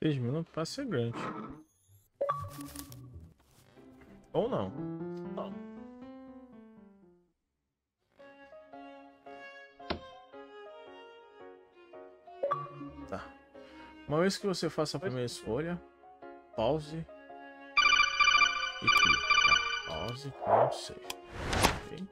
6.000 não passa grande. Ou não. Não. Tá. Uma vez que você faça a primeira escolha, pause e clica. Pause com save. Ok.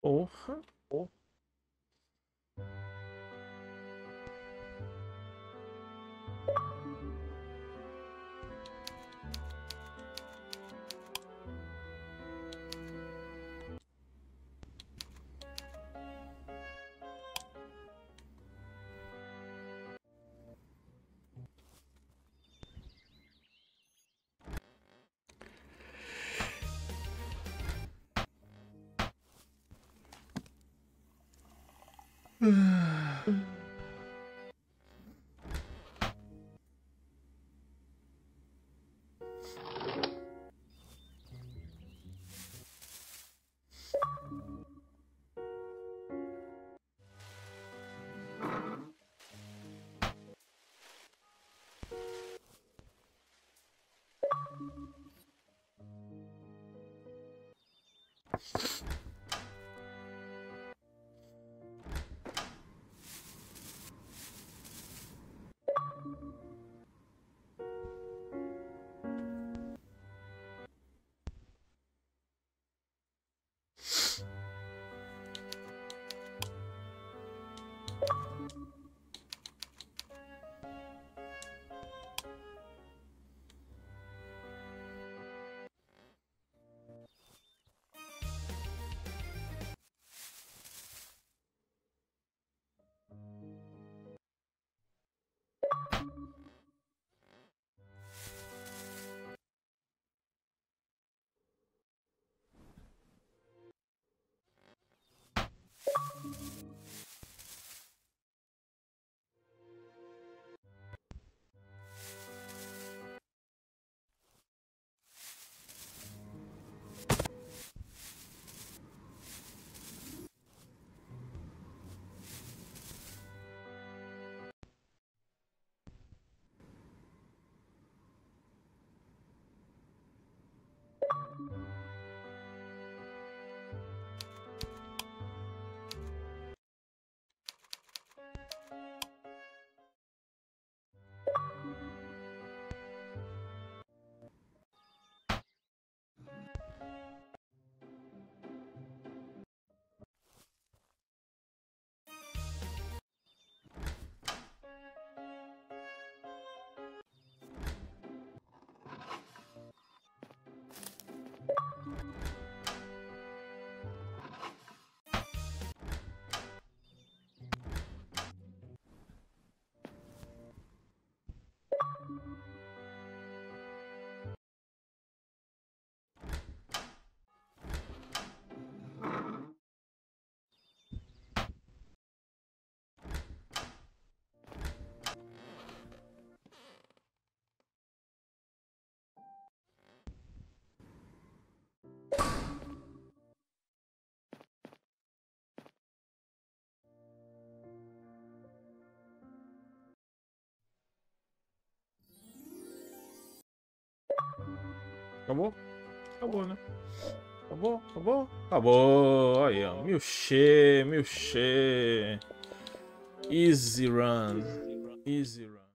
Porra, porra. Acabou? Acabou, né? Acabou, acabou, acabou. Aí, ó. Milkshake, milkshake. Easy run. Easy run.